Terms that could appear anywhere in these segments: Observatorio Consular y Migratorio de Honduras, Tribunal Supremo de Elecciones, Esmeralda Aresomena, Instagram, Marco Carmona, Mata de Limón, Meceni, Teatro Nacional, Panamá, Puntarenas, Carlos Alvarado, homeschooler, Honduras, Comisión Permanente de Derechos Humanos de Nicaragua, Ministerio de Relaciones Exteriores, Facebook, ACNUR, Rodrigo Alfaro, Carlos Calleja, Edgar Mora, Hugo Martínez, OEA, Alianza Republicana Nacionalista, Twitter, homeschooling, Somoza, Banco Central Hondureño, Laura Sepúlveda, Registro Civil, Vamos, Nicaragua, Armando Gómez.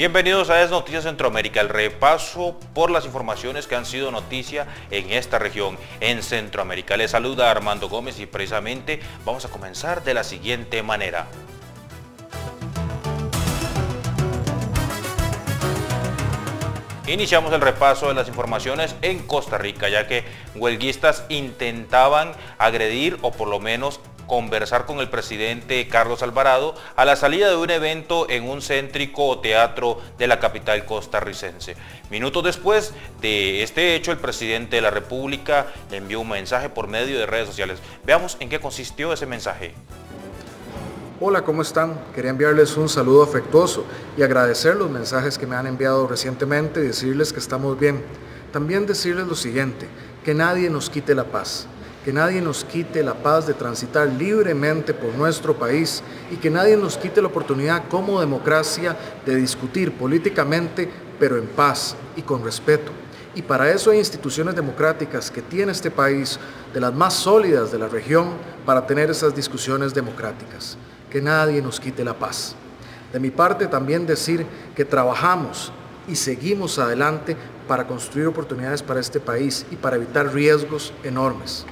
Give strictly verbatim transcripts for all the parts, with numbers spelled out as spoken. Bienvenidos a Es Noticias Centroamérica, el repaso por las informaciones que han sido noticia en esta región, en Centroamérica. Les saluda Armando Gómez y precisamente vamos a comenzar de la siguiente manera. Iniciamos el repaso de las informaciones en Costa Rica, ya que huelguistas intentaban agredir o por lo menos conversar con el presidente Carlos Alvarado a la salida de un evento en un céntrico teatro de la capital costarricense. Minutos después de este hecho, el presidente de la República le envió un mensaje por medio de redes sociales. Veamos en qué consistió ese mensaje. Hola, ¿cómo están? Quería enviarles un saludo afectuoso y agradecer los mensajes que me han enviado recientemente y decirles que estamos bien. También decirles lo siguiente, que nadie nos quite la paz, que nadie nos quite la paz de transitar libremente por nuestro país y que nadie nos quite la oportunidad como democracia de discutir políticamente, pero en paz y con respeto. Y para eso hay instituciones democráticas que tiene este país, de las más sólidas de la región, para tener esas discusiones democráticas. Que nadie nos quite la paz. De mi parte también decir que trabajamos y seguimos adelante para construir oportunidades para este país y para evitar riesgos enormes.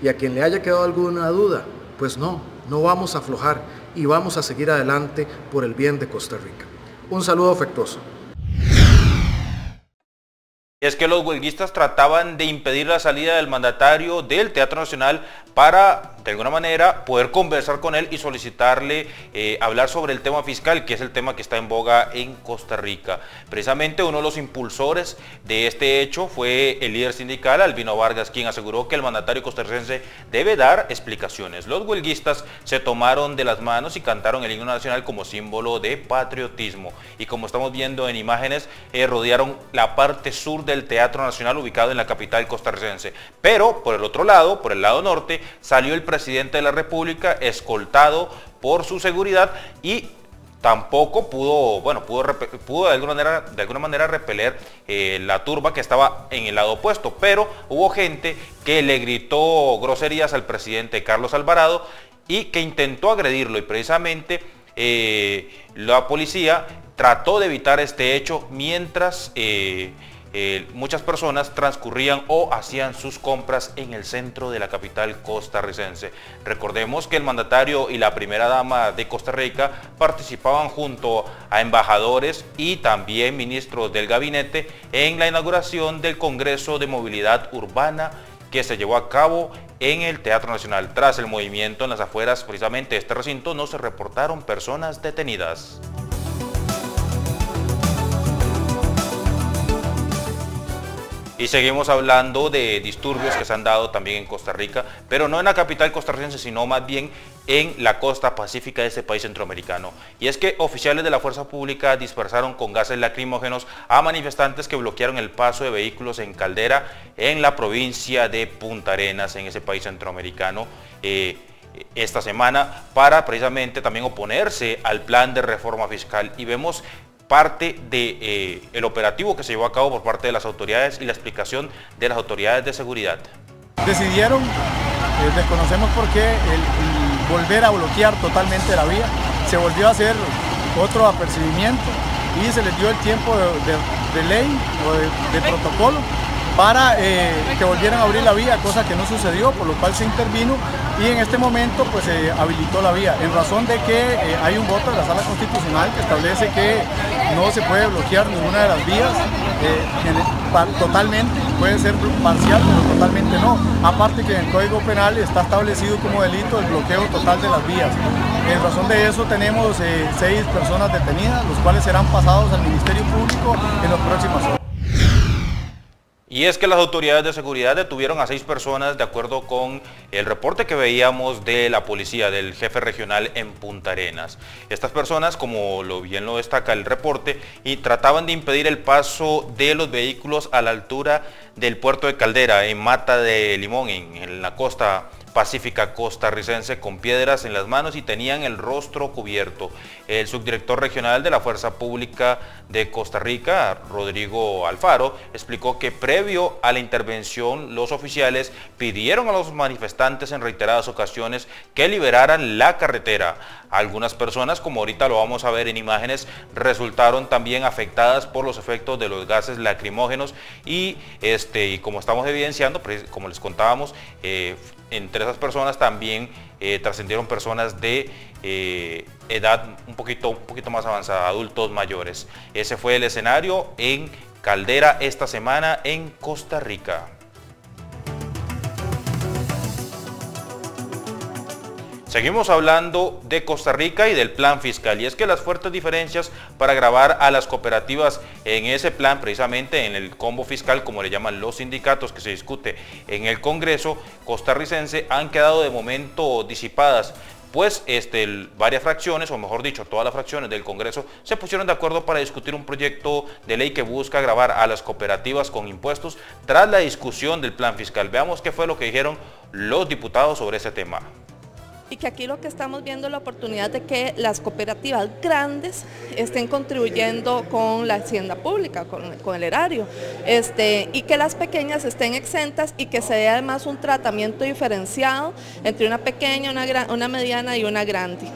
Y a quien le haya quedado alguna duda, pues no, no vamos a aflojar y vamos a seguir adelante por el bien de Costa Rica. Un saludo afectuoso. Es que los huelguistas trataban de impedir la salida del mandatario del Teatro Nacional para, de alguna manera, poder conversar con él y solicitarle eh, hablar sobre el tema fiscal, que es el tema que está en boga en Costa Rica. Precisamente uno de los impulsores de este hecho fue el líder sindical Albino Vargas, quien aseguró que el mandatario costarricense debe dar explicaciones. Los huelguistas se tomaron de las manos y cantaron el himno nacional como símbolo de patriotismo. Y como estamos viendo en imágenes, eh, rodearon la parte sur de el Teatro Nacional ubicado en la capital costarricense. Pero por el otro lado, por el lado norte, salió el presidente de la República escoltado por su seguridad y tampoco pudo, bueno, pudo, pudo de alguna manera, de alguna manera repeler eh, la turba que estaba en el lado opuesto, pero hubo gente que le gritó groserías al presidente Carlos Alvarado y que intentó agredirlo y precisamente eh, la policía trató de evitar este hecho mientras eh, Eh, muchas personas transcurrían o hacían sus compras en el centro de la capital costarricense. Recordemos que el mandatario y la primera dama de Costa Rica participaban junto a embajadores y también ministros del gabinete en la inauguración del Congreso de Movilidad Urbana que se llevó a cabo en el Teatro Nacional. Tras el movimiento en las afueras precisamente de este recinto no se reportaron personas detenidas. Y seguimos hablando de disturbios que se han dado también en Costa Rica, pero no en la capital costarricense, sino más bien en la costa pacífica de este país centroamericano. Y es que oficiales de la fuerza pública dispersaron con gases lacrimógenos a manifestantes que bloquearon el paso de vehículos en Caldera, en la provincia de Puntarenas, en ese país centroamericano. Eh, esta semana, para precisamente también oponerse al plan de reforma fiscal. Y vemos parte del eh, el operativo que se llevó a cabo por parte de las autoridades y la explicación de las autoridades de seguridad. Decidieron, eh, desconocemos por qué, el, el volver a bloquear totalmente la vía. Se volvió a hacer otro apercibimiento y se les dio el tiempo de, de, de ley o de, de protocolo para eh, que volvieran a abrir la vía, cosa que no sucedió, por lo cual se intervino y en este momento pues se eh, habilitó la vía, en razón de que eh, hay un voto de la Sala Constitucional que establece que no se puede bloquear ninguna de las vías eh, totalmente, puede ser parcial, pero totalmente no. Aparte que en el Código Penal está establecido como delito el bloqueo total de las vías. En razón de eso tenemos eh, seis personas detenidas, los cuales serán pasados al Ministerio Público en las próximas horas. Y es que las autoridades de seguridad detuvieron a seis personas de acuerdo con el reporte que veíamos de la policía, del jefe regional en Puntarenas. Estas personas, como lo bien lo destaca el reporte, y trataban de impedir el paso de los vehículos a la altura del puerto de Caldera, en Mata de Limón, en, en la costa pacífica costarricense con piedras en las manos y tenían el rostro cubierto. El subdirector regional de la Fuerza Pública de Costa Rica, Rodrigo Alfaro, explicó que previo a la intervención los oficiales pidieron a los manifestantes en reiteradas ocasiones que liberaran la carretera. Algunas personas, como ahorita lo vamos a ver en imágenes, resultaron también afectadas por los efectos de los gases lacrimógenos y, este, y como estamos evidenciando, como les contábamos, eh, entre esas personas también eh, trascendieron personas de eh, edad un poquito, un poquito más avanzada, adultos mayores. Ese fue el escenario en Caldera esta semana en Costa Rica. Seguimos hablando de Costa Rica y del plan fiscal, y es que las fuertes diferencias para gravar a las cooperativas en ese plan, precisamente en el combo fiscal, como le llaman los sindicatos, que se discute en el Congreso costarricense, han quedado de momento disipadas. Pues este, varias fracciones, o mejor dicho, todas las fracciones del Congreso se pusieron de acuerdo para discutir un proyecto de ley que busca gravar a las cooperativas con impuestos tras la discusión del plan fiscal. Veamos qué fue lo que dijeron los diputados sobre ese tema. Y que aquí lo que estamos viendo es la oportunidad de que las cooperativas grandes estén contribuyendo con la hacienda pública, con, con el erario, este, y que las pequeñas estén exentas y que se dé además un tratamiento diferenciado entre una pequeña, una, gran, una mediana y una grande.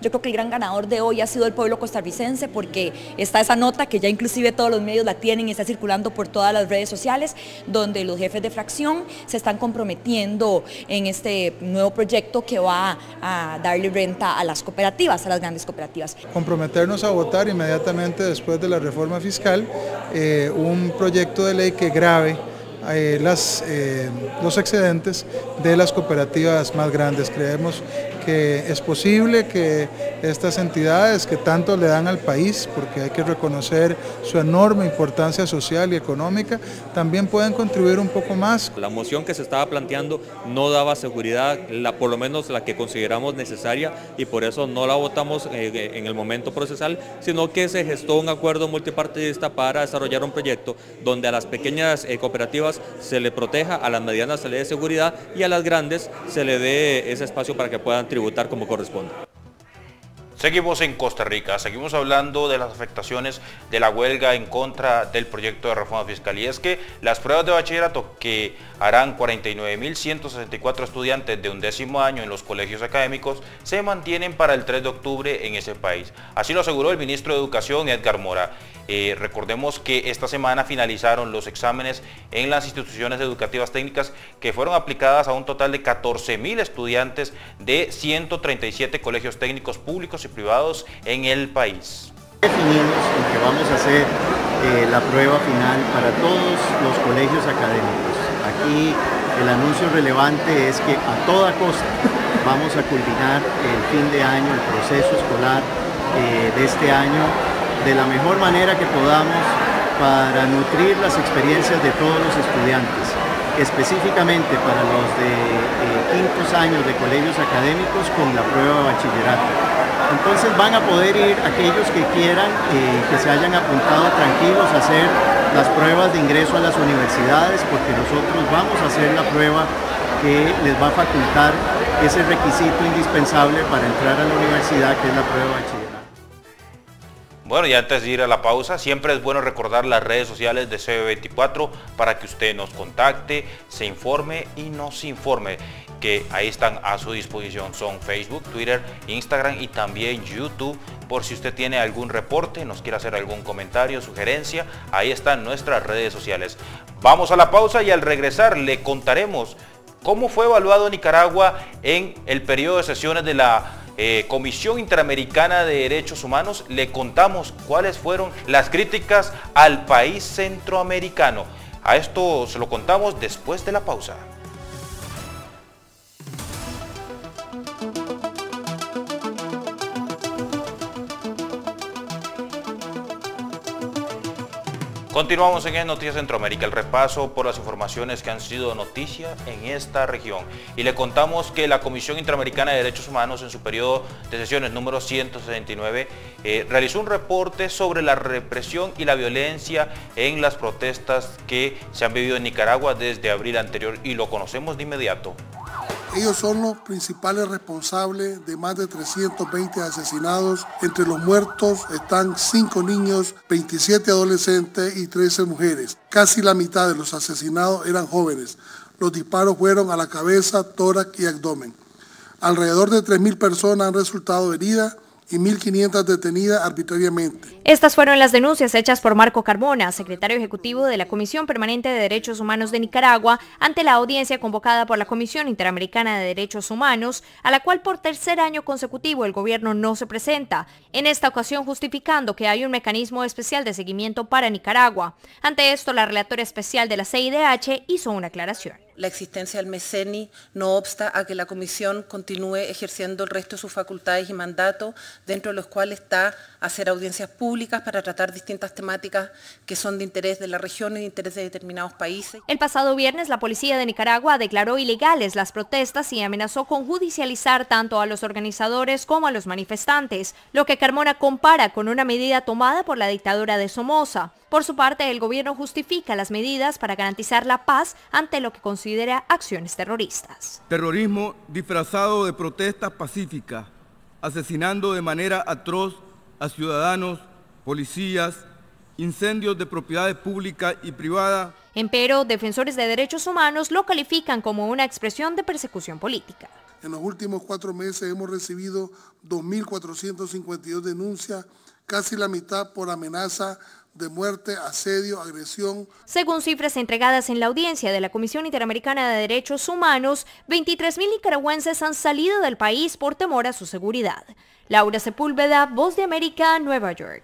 Yo creo que el gran ganador de hoy ha sido el pueblo costarricense, porque está esa nota que ya inclusive todos los medios la tienen y está circulando por todas las redes sociales, donde los jefes de fracción se están comprometiendo en este nuevo proyecto que va a darle renta a las cooperativas, a las grandes cooperativas. Comprometernos a votar inmediatamente después de la reforma fiscal eh, un proyecto de ley que grave Eh, las, eh, los excedentes de las cooperativas más grandes. Creemos que es posible que estas entidades que tanto le dan al país, porque hay que reconocer su enorme importancia social y económica, también pueden contribuir un poco más. La moción que se estaba planteando no daba seguridad, la, por lo menos la que consideramos necesaria, y por eso no la votamos eh, en el momento procesal, sino que se gestó un acuerdo multipartidista para desarrollar un proyecto donde a las pequeñas eh, cooperativas se le proteja, a las medianas se le dé seguridad y a las grandes se le dé ese espacio para que puedan tributar como corresponde. Seguimos en Costa Rica, seguimos hablando de las afectaciones de la huelga en contra del proyecto de reforma fiscal, y es que las pruebas de bachillerato que harán cuarenta y nueve mil ciento sesenta y cuatro estudiantes de undécimo año en los colegios académicos se mantienen para el tres de octubre en ese país. Así lo aseguró el ministro de Educación, Edgar Mora. Eh, recordemos que esta semana finalizaron los exámenes en las instituciones educativas técnicas que fueron aplicadas a un total de catorce mil estudiantes de ciento treinta y siete colegios técnicos públicos y privados en el país. Definimos en que vamos a hacer eh, la prueba final para todos los colegios académicos. Aquí el anuncio relevante es que a toda costa vamos a culminar el fin de año, el proceso escolar eh, de este año, de la mejor manera que podamos para nutrir las experiencias de todos los estudiantes, específicamente para los de eh, quintos años de colegios académicos con la prueba de bachillerato. Entonces van a poder ir aquellos que quieran, eh, que se hayan apuntado tranquilos a hacer las pruebas de ingreso a las universidades, porque nosotros vamos a hacer la prueba que les va a facultar ese requisito indispensable para entrar a la universidad, que es la prueba de bachillerato. Bueno, y antes de ir a la pausa, siempre es bueno recordar las redes sociales de C B veinticuatro para que usted nos contacte, se informe y nos informe, que ahí están a su disposición. Son Facebook, Twitter, Instagram y también YouTube. Por si usted tiene algún reporte, nos quiere hacer algún comentario, sugerencia, ahí están nuestras redes sociales. Vamos a la pausa y al regresar le contaremos cómo fue evaluado Nicaragua en el periodo de sesiones de la Eh, Comisión Interamericana de Derechos Humanos. Le contamos cuáles fueron las críticas al país centroamericano. A esto se lo contamos después de la pausa. Continuamos en Noticias Centroamérica, el repaso por las informaciones que han sido noticia en esta región. Y le contamos que la Comisión Interamericana de Derechos Humanos, en su periodo de sesiones número ciento sesenta y nueve, eh, realizó un reporte sobre la represión y la violencia en las protestas que se han vivido en Nicaragua desde abril anterior, y lo conocemos de inmediato. Ellos son los principales responsables de más de trescientos veinte asesinados. Entre los muertos están cinco niños, veintisiete adolescentes y trece mujeres. Casi la mitad de los asesinados eran jóvenes. Los disparos fueron a la cabeza, tórax y abdomen. Alrededor de tres mil personas han resultado heridas y mil quinientas detenidas arbitrariamente. Estas fueron las denuncias hechas por Marco Carmona, secretario ejecutivo de la Comisión Permanente de Derechos Humanos de Nicaragua, ante la audiencia convocada por la Comisión Interamericana de Derechos Humanos, a la cual por tercer año consecutivo el gobierno no se presenta, en esta ocasión justificando que hay un mecanismo especial de seguimiento para Nicaragua. Ante esto, la relatora especial de la C I D H hizo una aclaración. La existencia del Meceni no obsta a que la Comisión continúe ejerciendo el resto de sus facultades y mandatos, dentro de los cuales está hacer audiencias públicas para tratar distintas temáticas que son de interés de la región y de interés de determinados países. El pasado viernes, la policía de Nicaragua declaró ilegales las protestas y amenazó con judicializar tanto a los organizadores como a los manifestantes, lo que Carmona compara con una medida tomada por la dictadura de Somoza. Por su parte, el gobierno justifica las medidas para garantizar la paz ante lo que considera acciones terroristas. Terrorismo disfrazado de protestas pacíficas, asesinando de manera atroz a ciudadanos, policías, incendios de propiedades públicas y privadas. Empero, defensores de derechos humanos lo califican como una expresión de persecución política. En los últimos cuatro meses hemos recibido dos mil cuatrocientas cincuenta y dos denuncias, casi la mitad por amenaza de muerte, asedio, agresión. Según cifras entregadas en la audiencia de la Comisión Interamericana de Derechos Humanos, veintitrés mil nicaragüenses han salido del país por temor a su seguridad. Laura Sepúlveda, Voz de América, Nueva York.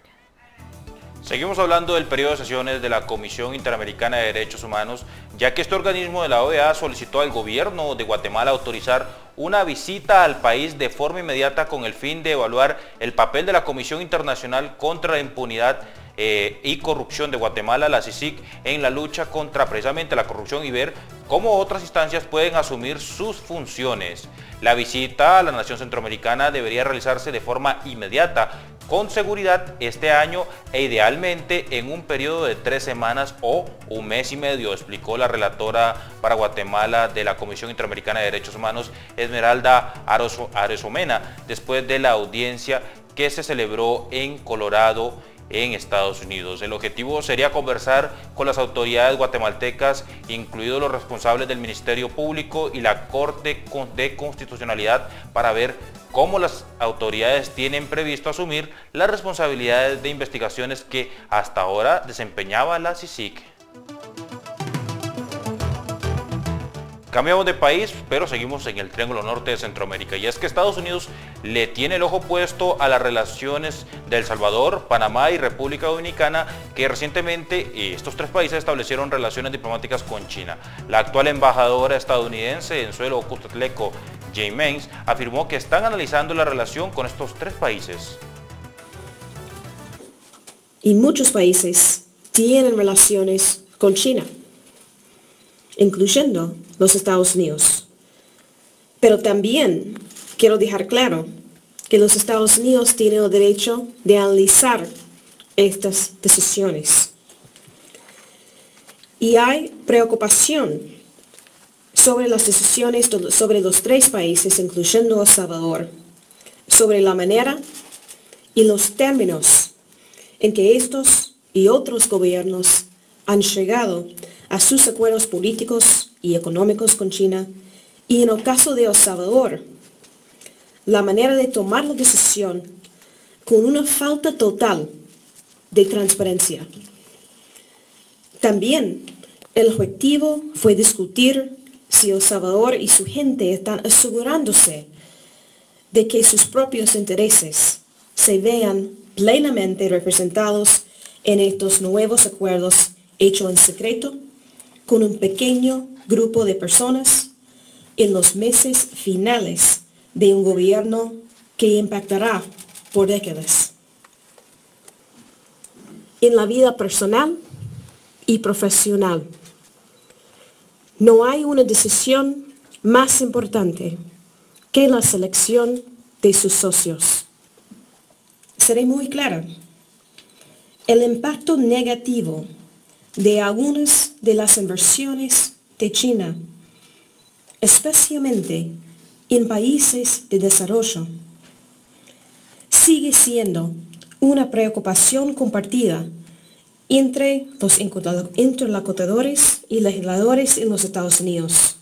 Seguimos hablando del periodo de sesiones de la Comisión Interamericana de Derechos Humanos, ya que este organismo de la O E A solicitó al gobierno de Guatemala autorizar una visita al país de forma inmediata con el fin de evaluar el papel de la Comisión Internacional contra la Impunidad Eh, y Corrupción de Guatemala, la C I C I G, en la lucha contra precisamente la corrupción y ver cómo otras instancias pueden asumir sus funciones. La visita a la nación centroamericana debería realizarse de forma inmediata, con seguridad este año e idealmente en un periodo de tres semanas o un mes y medio, explicó la relatora para Guatemala de la Comisión Interamericana de Derechos Humanos, Esmeralda Aresomena, después de la audiencia que se celebró en Colorado, en Estados Unidos. El objetivo sería conversar con las autoridades guatemaltecas, incluidos los responsables del Ministerio Público y la Corte de Constitucionalidad, para ver cómo las autoridades tienen previsto asumir las responsabilidades de investigaciones que hasta ahora desempeñaba la C I C I G. Cambiamos de país, pero seguimos en el Triángulo Norte de Centroamérica. Y es que Estados Unidos le tiene el ojo puesto a las relaciones de El Salvador, Panamá y República Dominicana, que recientemente estos tres países establecieron relaciones diplomáticas con China. La actual embajadora estadounidense en suelo cuscatleco, Jane Manes, afirmó que están analizando la relación con estos tres países. Y muchos países tienen relaciones con China, incluyendo los Estados Unidos. Pero también quiero dejar claro que los Estados Unidos tienen el derecho de analizar estas decisiones. Y hay preocupación sobre las decisiones sobre los tres países, incluyendo El Salvador, sobre la manera y los términos en que estos y otros gobiernos han llegado a sus acuerdos políticos y económicos con China, y en el caso de El Salvador, la manera de tomar la decisión con una falta total de transparencia. También el objetivo fue discutir si El Salvador y su gente están asegurándose de que sus propios intereses se vean plenamente representados en estos nuevos acuerdos hechos en secreto con un pequeño grupo de personas en los meses finales de un gobierno que impactará por décadas en la vida personal y profesional. No hay una decisión más importante que la selección de sus socios. Seré muy clara. El impacto negativo de algunas de las inversiones de China especialmente en países de desarrollo. Sigue siendo una preocupación compartida entre los interlocutores y legisladores en los Estados Unidos.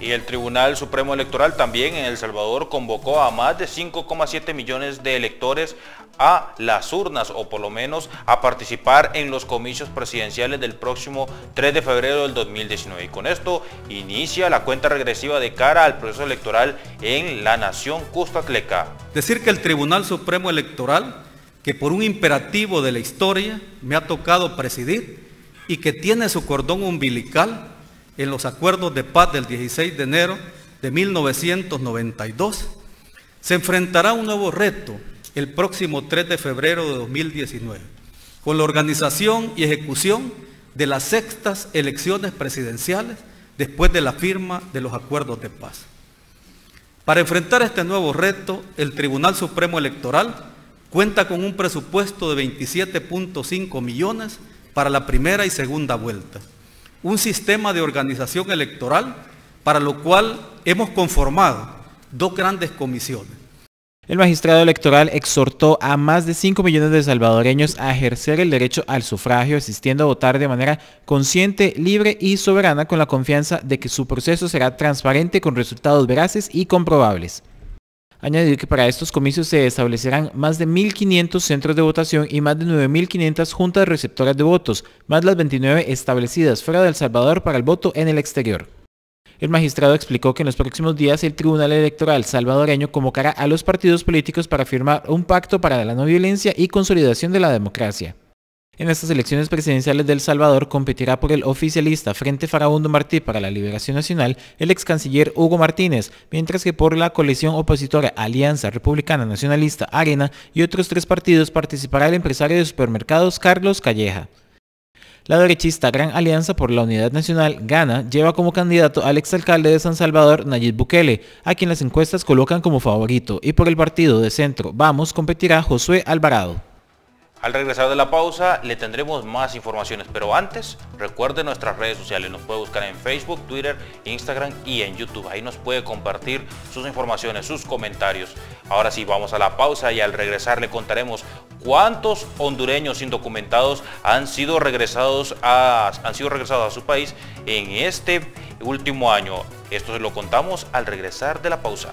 Y el Tribunal Supremo Electoral también en El Salvador convocó a más de cinco coma siete millones de electores a las urnas, o por lo menos a participar en los comicios presidenciales del próximo tres de febrero del dos mil diecinueve. Y con esto inicia la cuenta regresiva de cara al proceso electoral en la nación cuscatleca. Decir que el Tribunal Supremo Electoral, que por un imperativo de la historia me ha tocado presidir y que tiene su cordón umbilical en los acuerdos de paz del dieciséis de enero de mil novecientos noventa y dos, se enfrentará a un nuevo reto el próximo tres de febrero de dos mil diecinueve, con la organización y ejecución de las sextas elecciones presidenciales después de la firma de los acuerdos de paz. Para enfrentar este nuevo reto, el Tribunal Supremo Electoral cuenta con un presupuesto de veintisiete punto cinco millones para la primera y segunda vuelta. Un sistema de organización electoral para lo cual hemos conformado dos grandes comisiones. El magistrado electoral exhortó a más de cinco millones de salvadoreños a ejercer el derecho al sufragio, asistiendo a votar de manera consciente, libre y soberana, con la confianza de que su proceso será transparente, con resultados veraces y comprobables. Añadir que para estos comicios se establecerán más de mil quinientos centros de votación y más de nueve mil quinientas juntas receptoras de votos, más las veintinueve establecidas fuera de El Salvador para el voto en el exterior. El magistrado explicó que en los próximos días el Tribunal Electoral salvadoreño convocará a los partidos políticos para firmar un pacto para la no violencia y consolidación de la democracia. En estas elecciones presidenciales de El Salvador competirá por el oficialista Frente Farabundo Martí para la Liberación Nacional el ex canciller Hugo Martínez, mientras que por la coalición opositora Alianza Republicana Nacionalista Arena y otros tres partidos participará el empresario de supermercados Carlos Calleja. La derechista Gran Alianza por la Unidad Nacional, Gana, lleva como candidato al exalcalde de San Salvador, Nayib Bukele, a quien las encuestas colocan como favorito, y por el partido de centro Vamos competirá Josué Alvarado. Al regresar de la pausa le tendremos más informaciones, pero antes recuerde nuestras redes sociales, nos puede buscar en Facebook, Twitter, Instagram y en YouTube. Ahí nos puede compartir sus informaciones, sus comentarios. Ahora sí, vamos a la pausa y al regresar le contaremos cuántos hondureños indocumentados han sido regresados a, han sido regresados a su país en este último año. Esto se lo contamos al regresar de la pausa.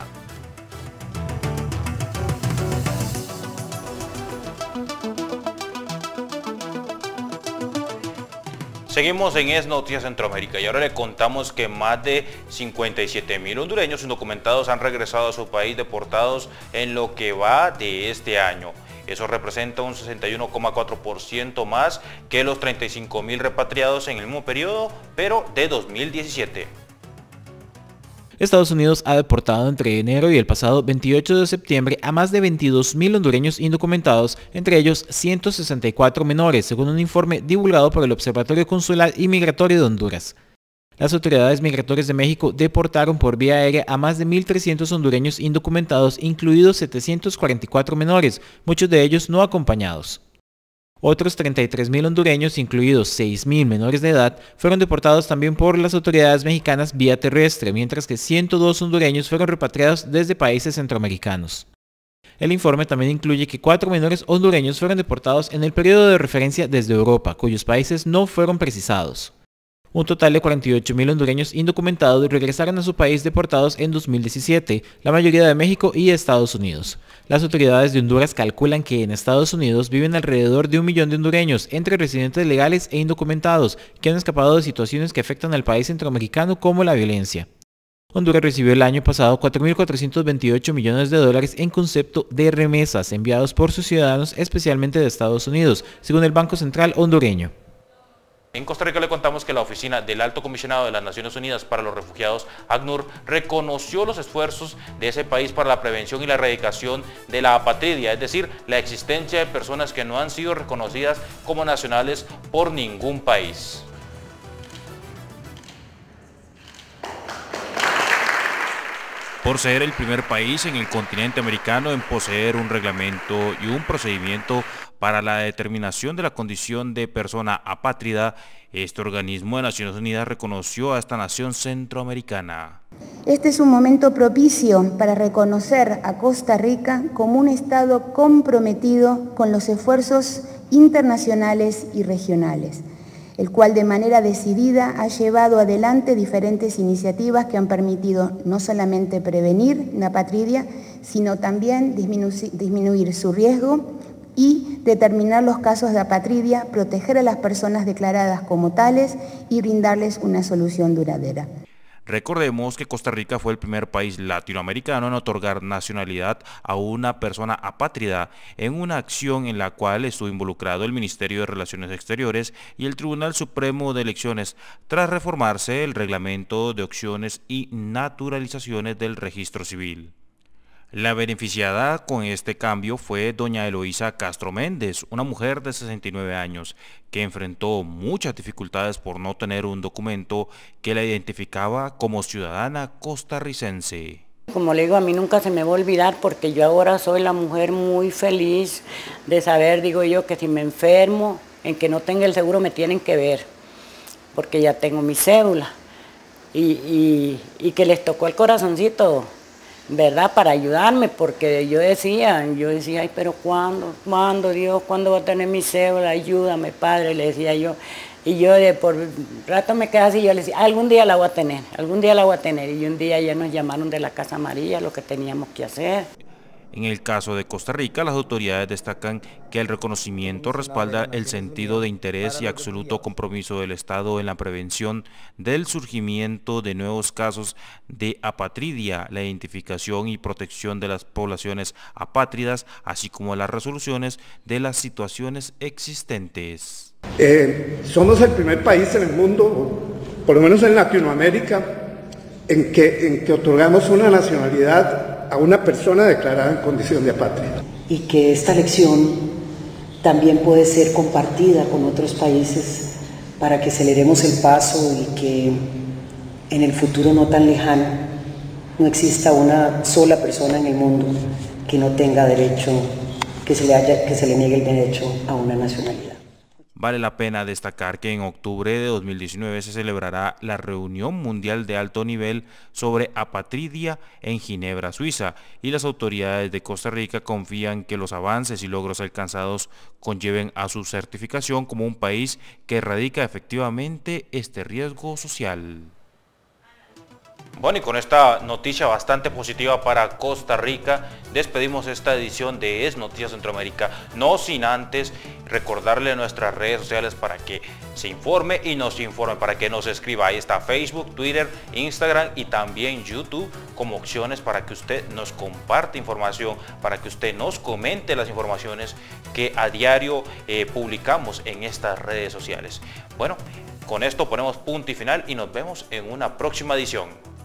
Seguimos en Es Noticias Centroamérica y ahora le contamos que más de cincuenta y siete mil hondureños indocumentados han regresado a su país deportados en lo que va de este año. Eso representa un sesenta y uno coma cuatro por ciento más que los treinta y cinco mil repatriados en el mismo periodo, pero de dos mil diecisiete. Estados Unidos ha deportado entre enero y el pasado veintiocho de septiembre a más de veintidós mil hondureños indocumentados, entre ellos ciento sesenta y cuatro menores, según un informe divulgado por el Observatorio Consular y Migratorio de Honduras. Las autoridades migratorias de México deportaron por vía aérea a más de mil trescientos hondureños indocumentados, incluidos setecientos cuarenta y cuatro menores, muchos de ellos no acompañados. Otros treinta y tres mil hondureños, incluidos seis mil menores de edad, fueron deportados también por las autoridades mexicanas vía terrestre, mientras que ciento dos hondureños fueron repatriados desde países centroamericanos. El informe también incluye que cuatro menores hondureños fueron deportados en el periodo de referencia desde Europa, cuyos países no fueron precisados. Un total de cuarenta y ocho mil hondureños indocumentados regresaron a su país deportados en dos mil diecisiete, la mayoría de México y Estados Unidos. Las autoridades de Honduras calculan que en Estados Unidos viven alrededor de un millón de hondureños, entre residentes legales e indocumentados, que han escapado de situaciones que afectan al país centroamericano como la violencia. Honduras recibió el año pasado cuatro mil cuatrocientos veintiocho millones de dólares en concepto de remesas enviados por sus ciudadanos, especialmente de Estados Unidos, según el Banco Central hondureño. En Costa Rica le contamos que la oficina del Alto Comisionado de las Naciones Unidas para los Refugiados, ACNUR, reconoció los esfuerzos de ese país para la prevención y la erradicación de la apatridia, es decir, la existencia de personas que no han sido reconocidas como nacionales por ningún país. Por ser el primer país en el continente americano en poseer un reglamento y un procedimiento para la determinación de la condición de persona apátrida, este organismo de Naciones Unidas reconoció a esta nación centroamericana. Este es un momento propicio para reconocer a Costa Rica como un Estado comprometido con los esfuerzos internacionales y regionales, el cual de manera decidida ha llevado adelante diferentes iniciativas que han permitido no solamente prevenir la apatridia, sino también disminu disminuir su riesgo y determinar los casos de apatridia, proteger a las personas declaradas como tales y brindarles una solución duradera. Recordemos que Costa Rica fue el primer país latinoamericano en otorgar nacionalidad a una persona apátrida, en una acción en la cual estuvo involucrado el Ministerio de Relaciones Exteriores y el Tribunal Supremo de Elecciones, tras reformarse el Reglamento de Opciones y Naturalizaciones del Registro Civil. La beneficiada con este cambio fue doña Eloísa Castro Méndez, una mujer de sesenta y nueve años, que enfrentó muchas dificultades por no tener un documento que la identificaba como ciudadana costarricense. Como le digo, a mí nunca se me va a olvidar, porque yo ahora soy la mujer muy feliz de saber, digo yo, que si me enfermo, en que no tenga el seguro me tienen que ver, porque ya tengo mi cédula, y, y, y que les tocó el corazoncito, ¿verdad?, para ayudarme, porque yo decía, yo decía, ay, pero ¿cuándo? ¿Cuándo, Dios? ¿Cuándo va a tener mi cédula? Ayúdame, Padre, le decía yo. Y yo de por rato me quedaba así, yo le decía, algún día la voy a tener, algún día la voy a tener. Y un día ya nos llamaron de la Casa Amarilla lo que teníamos que hacer. En el caso de Costa Rica, las autoridades destacan que el reconocimiento respalda el sentido de interés y absoluto compromiso del Estado en la prevención del surgimiento de nuevos casos de apatridia, la identificación y protección de las poblaciones apátridas, así como las resoluciones de las situaciones existentes. Eh, somos el primer país en el mundo, por lo menos en Latinoamérica, en que, en que otorgamos una nacionalidad a una persona declarada en condición de apátrida. Y que esta lección también puede ser compartida con otros países para que aceleremos el paso y que en el futuro no tan lejano no exista una sola persona en el mundo que no tenga derecho, que se le haya, que se le niegue el derecho a una nacionalidad. Vale la pena destacar que en octubre de dos mil diecinueve se celebrará la reunión mundial de alto nivel sobre apatridia en Ginebra, Suiza, y las autoridades de Costa Rica confían que los avances y logros alcanzados conlleven a su certificación como un país que erradica efectivamente este riesgo social. Bueno, y con esta noticia bastante positiva para Costa Rica, despedimos esta edición de Es Noticias Centroamérica, no sin antes recordarle nuestras redes sociales para que se informe y nos informe, para que nos escriba. Ahí está Facebook, Twitter, Instagram y también YouTube como opciones para que usted nos comparte información, para que usted nos comente las informaciones que a diario eh, publicamos en estas redes sociales. Bueno, con esto ponemos punto y final y nos vemos en una próxima edición.